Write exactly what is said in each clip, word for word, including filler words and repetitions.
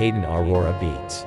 Ketan Arora Beats.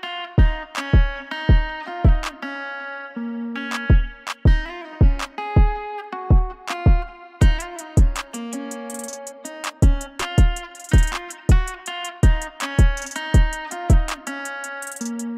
Purchase your tracks today.